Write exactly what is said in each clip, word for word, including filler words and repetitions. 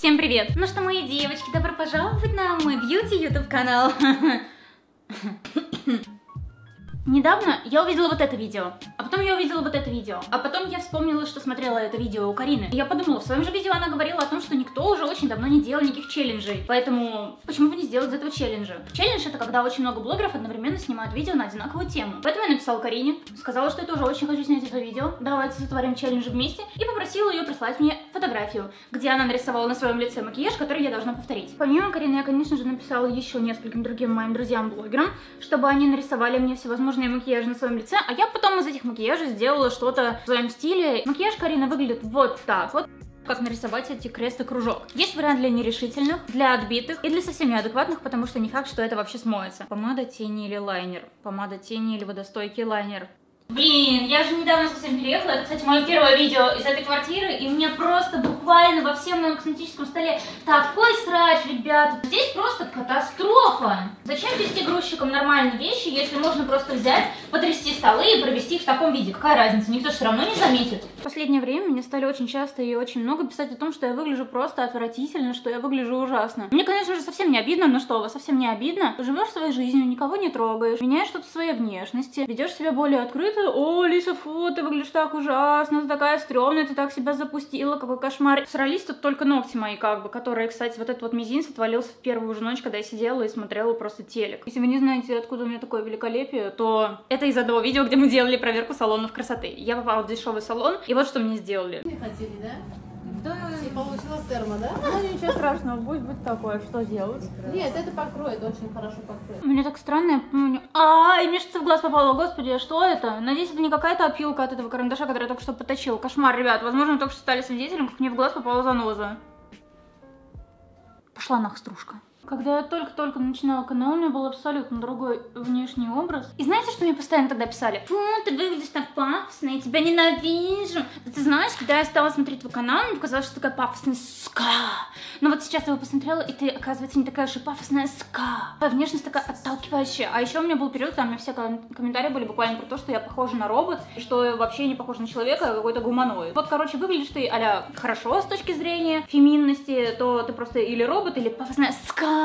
Всем привет! Ну что, мои девочки, добро пожаловать на мой бьюти ютуб канал. Недавно я увидела вот это видео, а потом я увидела вот это видео, а потом я вспомнила, что смотрела это видео у Карины. Я подумала, в своем же видео она говорила о том, что никто уже очень давно не делал никаких челленджей, поэтому почему бы не сделать из этого челленджа? Челлендж — это когда очень много блогеров одновременно снимают видео на одинаковую тему. Поэтому я написала Карине, сказала, что я тоже очень хочу снять это видео, давайте сотворим челлендж вместе, и попросила ее прислать мне фотографию, где она нарисовала на своем лице макияж, который я должна повторить. Помимо Карины, я, конечно же, написала еще нескольким другим моим друзьям-блогерам, чтобы они нарисовали мне всевозможные макияж на своем лице, а я потом из этих макияжей сделала что-то в своем стиле. Макияж Карины выглядит вот так вот. Как нарисовать эти крест и кружок. Есть вариант для нерешительных, для отбитых и для совсем неадекватных, потому что не факт, что это вообще смоется. Помада, тени или лайнер? Помада, тени или водостойкий лайнер? Блин, я же недавно совсем переехала, это, кстати, мое первое видео из этой квартиры, и у меня просто буквально во всем моем косметическом столе такой срач, ребята. Здесь просто катастрофа. Зачем вести грузчикам нормальные вещи, если можно просто взять, потрясти столы и провести их в таком виде? Какая разница, никто же все равно не заметит. В последнее время мне стали очень часто и очень много писать о том, что я выгляжу просто отвратительно, что я выгляжу ужасно. Мне, конечно же, совсем не обидно, но что вы, совсем не обидно. Живешь своей жизнью, никого не трогаешь, меняешь что-то в своей внешности, ведешь себя более открыто. О, Лиса, фу, ты выглядишь так ужасно, ты такая стрёмная, ты так себя запустила, какой кошмар. Срались тут только ногти мои, как бы, которые, кстати, вот этот вот мизинец отвалился в первую же ночь, когда я сидела и смотрела просто телек. Если вы не знаете, откуда у меня такое великолепие, то это из одного видео, где мы делали проверку салонов красоты. Я попала в дешевый салон, и вот что мне сделали. Не хотели, да? Да, получилась термо, да? Ну ничего страшного, будет быть такое, что делать? Нет, это покроет, очень хорошо покроет. Мне так странно, я помню. Ай, мне что-то в глаз попало, господи, что это? Надеюсь, это не какая-то опилка от этого карандаша, который я только что поточил. Кошмар, ребят, возможно, вы только что стали свидетелем, как мне в глаз попала заноза. Пошла нах, стружка. Когда я только-только начинала канал, у меня был абсолютно другой внешний образ. И знаете, что мне постоянно тогда писали? Фу, ты выглядишь так пафосно, я тебя ненавижу. Да ты знаешь, когда я стала смотреть твой канал, мне показалось, что ты такая пафосная ска. Но вот сейчас я его посмотрела, и ты, оказывается, не такая уж и пафосная ска. Твоя внешность такая отталкивающая. А еще у меня был период, там у меня все комментарии были буквально про то, что я похожа на робот, что я вообще не похожа на человека, а какой-то гуманоид. Вот, короче, выглядишь ты а-ля хорошо с точки зрения феминности, то ты просто или робот, или пафосная ска.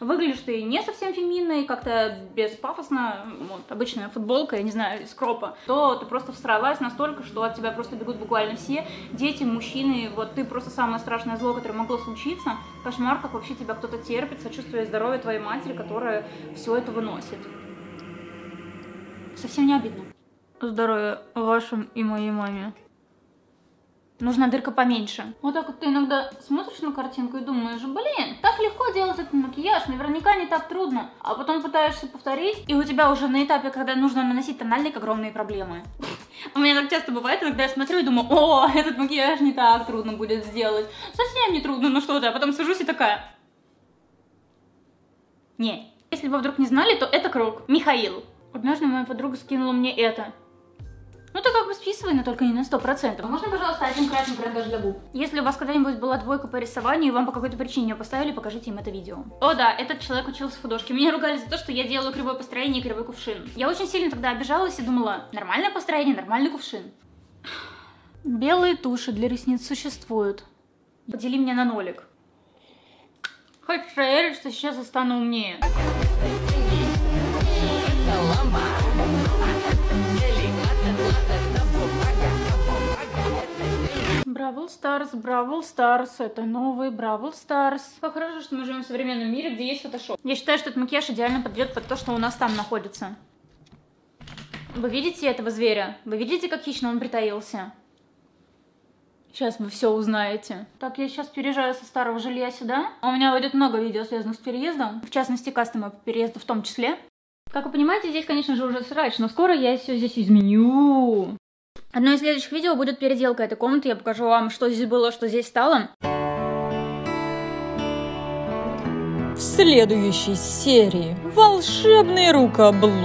Выглядишь ты не совсем феминной, как-то беспафосно, вот, обычная футболка, я не знаю, из кропа, то ты просто всралась настолько, что от тебя просто бегут буквально все, дети, мужчины, вот ты просто самое страшное зло, которое могло случиться, кошмар, как вообще тебя кто-то терпит, сочувствуя здоровье твоей матери, которая все это выносит. Совсем не обидно. Здоровья вашим и моей маме. Нужна дырка поменьше. Вот так вот ты иногда смотришь на картинку и думаешь, блин, так легко делать этот макияж, наверняка не так трудно. А потом пытаешься повторить, и у тебя уже на этапе, когда нужно наносить тональник, огромные проблемы. У меня так часто бывает, когда я смотрю и думаю, о, этот макияж не так трудно будет сделать. Совсем не трудно, ну что-то. А потом сажусь и такая. Нет. Если вы вдруг не знали, то это круг. Михаил. Однажды моя подруга скинула мне это. Ну ты как бы списывай, но только не на сто процентов. Можно, пожалуйста, один красный карандаш для губ? Если у вас когда-нибудь была двойка по рисованию, и вам по какой-то причине ее поставили, покажите им это видео. О да, этот человек учился в художке. Меня ругали за то, что я делала кривое построение и кривой кувшин. Я очень сильно тогда обижалась и думала, нормальное построение, нормальный кувшин. Белые туши для ресниц существуют. Подели меня на нолик. Хочу проверить, что сейчас я стану умнее. Бравл Старс, Бравл Старс, это новый Бравл Старс. Как хорошо, что мы живем в современном мире, где есть фотошоп. Я считаю, что этот макияж идеально подойдет под то, что у нас там находится. Вы видите этого зверя? Вы видите, как хищно он притаился? Сейчас вы все узнаете. Так, я сейчас переезжаю со старого жилья сюда. У меня выйдет много видео, связанных с переездом. В частности, кастомы по переезду в том числе. Как вы понимаете, здесь, конечно же, уже срач, но скоро я все здесь изменю. Одно из следующих видео будет переделка этой комнаты. Я покажу вам, что здесь было, что здесь стало. В следующей серии волшебный рукоблуд.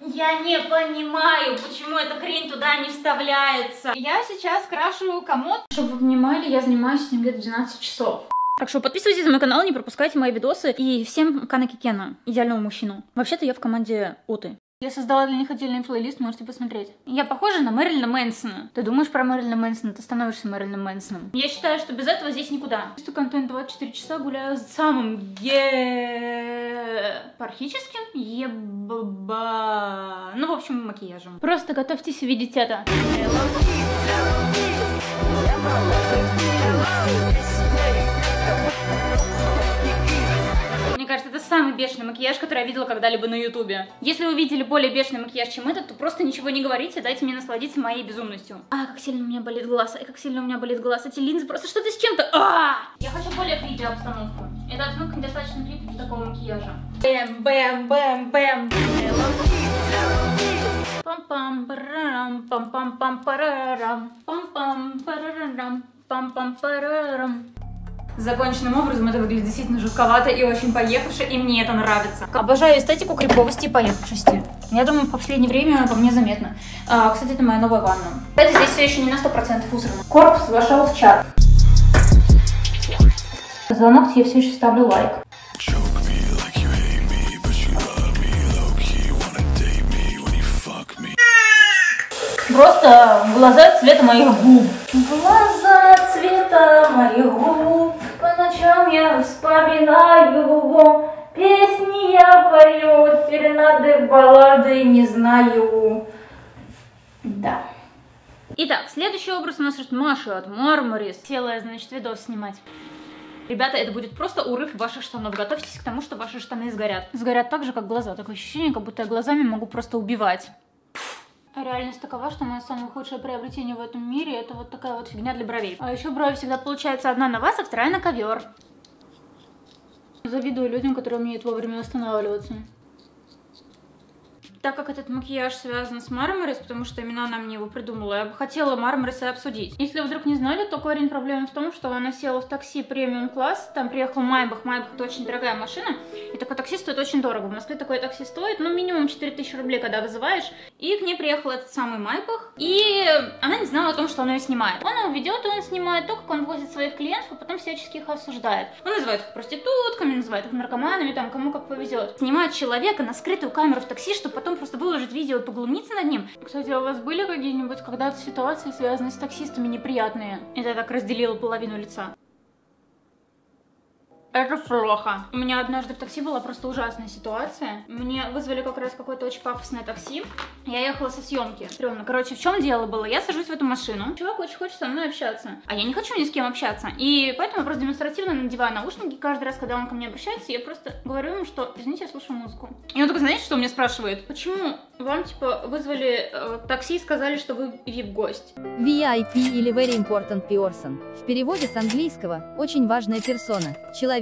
Я не понимаю, почему эта хрень туда не вставляется. Я сейчас крашу комод. Чтобы вы понимали, я занимаюсь с ним где-то двенадцать часов. Так что подписывайтесь на мой канал, не пропускайте мои видосы. И всем канаки Кена, идеального мужчину. Вообще-то я в команде Оты. Я создала для них отдельный плейлист, можете посмотреть. Я похожа на Мэрилина Мэнсона. Ты думаешь про Мэрилина Мэнсона, ты становишься Мэрилином Мэнсоном. Я считаю, что без этого здесь никуда. Что контент двадцать четыре часа гуляю с самым епархическим еба... Ну, в общем, макияжем. Просто готовьтесь видеть это. Мне кажется, это самый бешеный макияж, который я видела когда-либо на ютубе. Если вы видели более бешеный макияж, чем этот, то просто ничего не говорите, дайте мне насладиться моей безумностью. А, как сильно у меня болит глаз, а, как сильно у меня болит глаз. Эти линзы просто что-то с чем-то. Я хочу более кричи обстановку. Эта обстановка недостаточно кричит такого макияжа. Бэм, бэм, бэм, бэм. Пам-пам-парарам, пам-пам-пам-парарам, пам-пам-парарам, пам-пам-парарам. Законченным образом это выглядит действительно жутковато и очень поехавше, и мне это нравится. Обожаю эстетику криповости и поехавшести. Я думаю, в последнее время по мне заметно. А, кстати, это моя новая ванна. Это здесь все еще не на сто процентов усрано. Корпус вошел в чат. За ногти я все еще ставлю лайк. Просто глаза цвета моих губ. Глаза цвета моих губ. По ночам я вспоминаю. Песни я пою, серенады, баллады не знаю. Да. Итак, следующий образ у нас Маша от Мармарис. Села я, значит, видос снимать. Ребята, это будет просто урыв ваших штанов. Готовьтесь к тому, что ваши штаны сгорят. Сгорят так же, как глаза. Такое ощущение, как будто я глазами могу просто убивать. А реальность такова, что мое самое худшее приобретение в этом мире — это вот такая вот фигня для бровей. А еще брови всегда получается одна на вас, а вторая на ковер. Завидую людям, которые умеют вовремя останавливаться. Так как этот макияж связан с Мармарис, потому что именно она мне его придумала, я бы хотела Мармарис и обсудить. Если вы вдруг не знали, то корень проблемы в том, что она села в такси премиум-класс, там приехал Майбах, Майбах — это очень дорогая машина, и такое такси стоит очень дорого. В Москве такое такси стоит, ну, минимум четыре тысячи рублей, когда вызываешь, и к ней приехал этот самый Майбах, и она не знала о том, что он ее снимает. Он его ведет, и он снимает то, как он возит своих клиентов, а потом всячески их осуждает. Он называет их проститутками, называет их наркоманами, там, кому как повезет. Снимает человека на скрытую камеру в такси, чтобы потом просто выложить видео и поглумиться над ним. Кстати, у вас были какие-нибудь когда-то ситуации, связанные с таксистами, неприятные? Это так разделило половину лица. Это плохо. У меня однажды в такси была просто ужасная ситуация. Мне вызвали как раз какое-то очень пафосное такси. Я ехала со съемки. Стрёмно. Короче, в чем дело было? Я сажусь в эту машину. Чувак очень хочет со мной общаться. А я не хочу ни с кем общаться. И поэтому я просто демонстративно надеваю наушники. Каждый раз, когда он ко мне обращается, я просто говорю ему, что, извините, я слушаю музыку. И он только, знаете, что он меня спрашивает? Почему вам, типа, вызвали э, такси и сказали, что вы ви ай пи-гость? ви ай пи или Very Important Person. В переводе с английского «очень важная персона». Человек,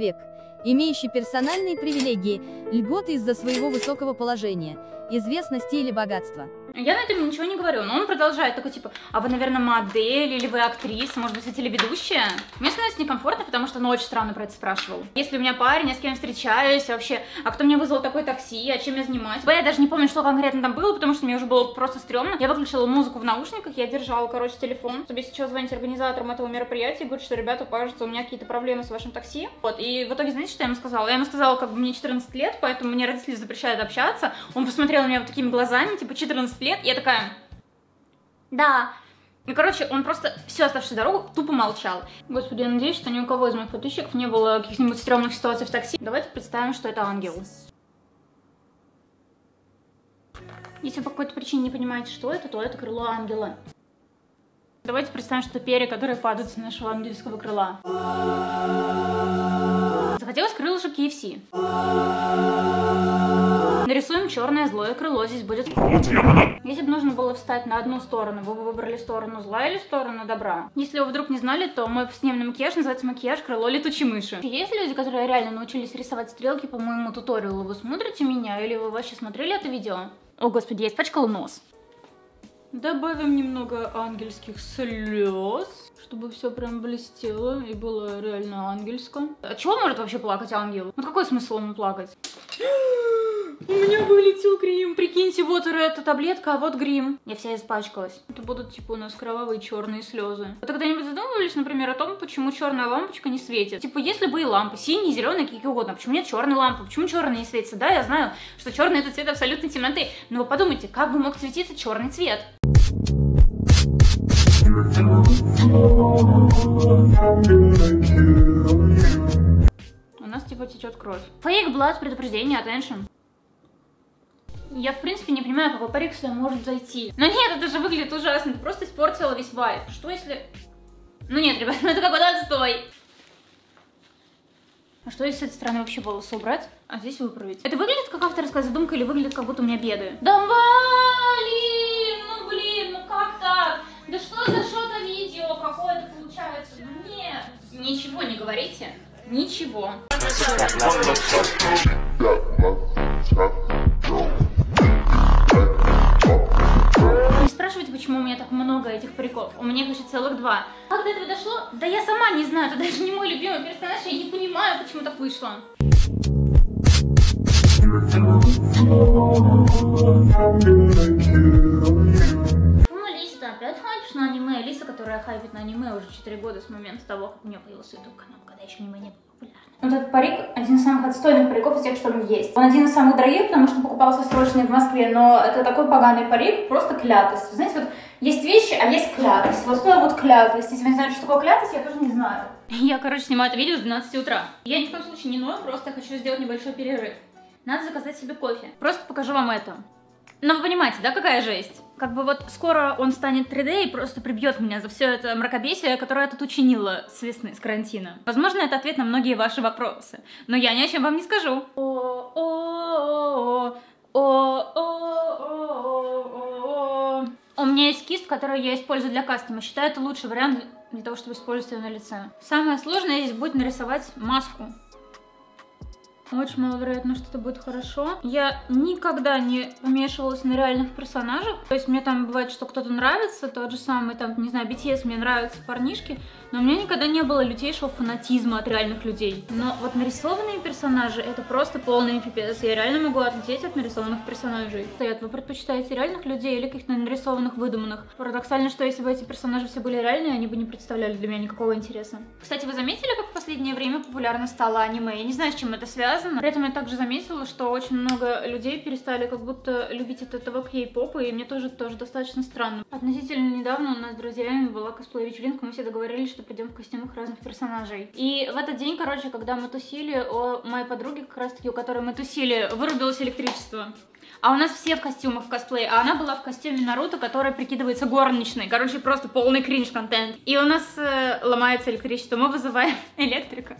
имеющий персональные привилегии, льготы из-за своего высокого положения, известности или богатства. Я на этом ничего не говорю, но он продолжает такой типа: а вы, наверное, модель, или вы актриса, может быть, вы телеведущая? Мне становится некомфортно, потому что он очень странно про это спрашивал. Если у меня парень, я с кем встречаюсь, вообще, а кто мне вызвал такое такси, а чем я занимаюсь? Я даже не помню, что конкретно там было, потому что мне уже было просто стрёмно. Я выключила музыку в наушниках, я держала, короче, телефон, чтобы сейчас звонить организаторам этого мероприятия и говорить, что, ребята, кажется, у меня какие-то проблемы с вашим такси. Вот, и в итоге, знаете, что я ему сказала? Я ему сказала, как бы, мне четырнадцать лет, поэтому мне родители запрещают общаться. Он посмотрел на меня вот такими глазами, типа, четырнадцать лет, я такая: да. И, короче, он просто всю оставшуюся дорогу тупо молчал. Господи, я надеюсь, что ни у кого из моих подписчиков не было каких-нибудь стрёмных ситуаций в такси. Давайте представим, что это ангел. Если вы по какой-то причине не понимаете, что это, то это крыло ангела. Давайте представим, что это перья, которые падают с нашего ангельского крыла. Захотелось крылышек кей эф си. Нарисуем черное злое крыло, здесь будет... Если бы нужно было встать на одну сторону, вы бы выбрали сторону зла или сторону добра? Если вы вдруг не знали, то мой снимный макияж называется макияж крыло летучей мыши. Есть люди, которые реально научились рисовать стрелки по моему туториалу? Вы смотрите меня или вы вообще смотрели это видео? О, господи, я испачкала нос. Добавим немного ангельских слез, чтобы все прям блестело и было реально ангельско. А чего может вообще плакать ангел? Вот какой смысл ему плакать? У меня вылетел грим. Прикиньте, вот эта таблетка, а вот грим. Я вся испачкалась. Это будут типа у нас кровавые черные слезы. Вы когда-нибудь задумывались, например, о том, почему черная лампочка не светит? Типа, если бы и лампы, синие, зеленые, какие угодно, почему нет черной лампы? Почему черная не светится? Да, я знаю, что черный — это цвет абсолютной темноты. Но вы подумайте, как бы мог светиться черный цвет? У нас типа течет кровь. Fake blood, предупреждение, attention. Я, в принципе, не понимаю, какой парик сюда может зайти. Но нет, это же выглядит ужасно. Ты просто испортила весь вайб. Что если... Ну нет, ребят, ну это какой-то отстой. А что если с этой стороны вообще волосы убрать, а здесь выправить? Это выглядит как авторская задумка или выглядит, как будто у меня беды? Да блин, ну блин, ну как так? Да что за что-то видео какое-то получается? Нет. Ничего не говорите. Ничего. Не спрашивайте, почему у меня так много этих париков. У меня, конечно, целых два. Как до этого дошло? Да я сама не знаю. Это даже не мой любимый персонаж. Я не понимаю, почему так вышло. Лиса, опять хайпишь на аниме? Лиса, которая хайпит на аниме уже четыре года с момента того, как у нее появился ютуб-канал, когда еще аниме не было популярно. Вот этот парик один из самых отстойных париков из тех, что он есть. Он один из самых дорогих, потому что покупался срочный в Москве, но это такой поганый парик, просто клятость. Вы знаете, вот есть вещи, а есть клятость. Вот это вот клятость. Если вы не знаете, что такое клятость, я тоже не знаю. Я, короче, снимаю это видео с двенадцати утра. Я ни в коем случае не ною, просто хочу сделать небольшой перерыв. Надо заказать себе кофе. Просто покажу вам это. Но вы понимаете, да, какая жесть? Как бы вот скоро он станет три дэ и просто прибьет меня за все это мракобесие, которое я тут учинила с весны, с карантина. Возможно, это ответ на многие ваши вопросы, но я ни о чем вам не скажу. У меня есть кисть, которую я использую для кастома. Считаю, это лучший вариант для того, чтобы использовать ее на лице. Самое сложное здесь будет нарисовать маску. Очень маловероятно, что это будет хорошо. Я никогда не вмешивалась на реальных персонажах. То есть мне там бывает, что кто-то нравится, тот же самый, там, не знаю, би ти эс, мне нравятся парнишки. Но у меня никогда не было лютейшего фанатизма от реальных людей. Но вот нарисованные персонажи — это просто полный пипец. Я реально могу отлететь от нарисованных персонажей. Стоят, вы предпочитаете реальных людей или каких-то нарисованных, выдуманных? Парадоксально, что если бы эти персонажи все были реальные, они бы не представляли для меня никакого интереса. Кстати, вы заметили, как в последнее время популярно стало аниме? Я не знаю, с чем это связано. При этом я также заметила, что очень много людей перестали как будто любить от этого кей-попа, и мне тоже тоже достаточно странно. Относительно недавно у нас с друзьями была косплей-вечеринка, мы все договорились, что пойдем в костюмах разных персонажей. И в этот день, короче, когда мы тусили, у моей подруги, как раз-таки, у которой мы тусили, вырубилось электричество. А у нас все в костюмах, в косплее. А она была в костюме Наруто, который прикидывается горничной. Короче, просто полный кринж-контент. И у нас э, ломается электричество. Мы вызываем электрика.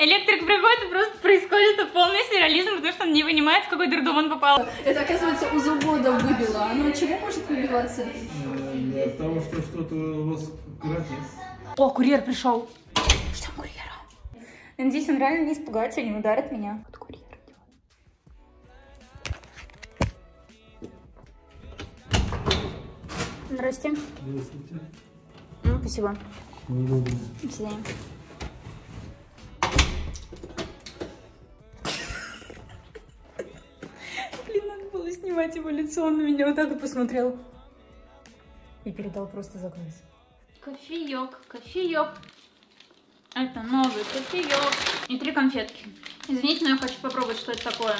Электрик приходит, и просто происходит полный сюрреализм, потому что он не понимает, в какой дурдом он попал. Это, оказывается, у завода выбило. Оно чего может выбиваться? От того, что что-то у вас график. О, курьер пришел. Что курьера? Надеюсь, он реально не испугается и не ударит меня. Здрасте. Здравствуйте. Ну, спасибо. До свидания. Блин, надо было снимать его лицо, он на меня вот так вот посмотрел. И передал просто за глаз. Кофеек, кофеек. Это новый кофеек. И три конфетки. Извините, но я хочу попробовать, что это такое.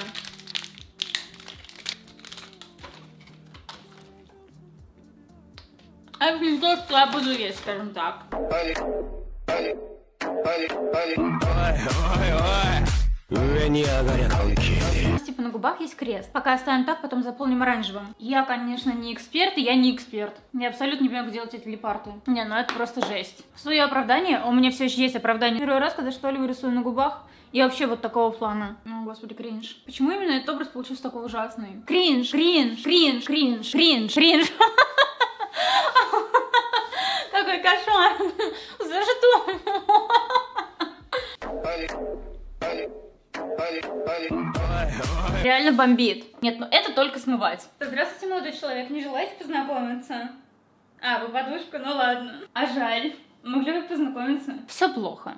Это не то, что я буду есть, скажем так. Типа на губах есть крест. Пока оставим так, потом заполним оранжевым. Я, конечно, не эксперт, и я не эксперт. Я абсолютно не понимаю, как делать эти лепарты. Не, ну это просто жесть. Свое оправдание, у меня все еще есть оправдание. Первый раз, когда что-либо рисую на губах, я вообще вот такого плана. О, господи, кринж. Почему именно этот образ получился такой ужасный? Кринж, кринж, кринж, кринж, кринж, кринж. Какой кошмар! За что? Реально бомбит. Нет, ну это только смывать. Здравствуйте, молодой человек, не желаете познакомиться? А, вы подушку, ну ладно. А жаль, могли бы познакомиться? Все плохо.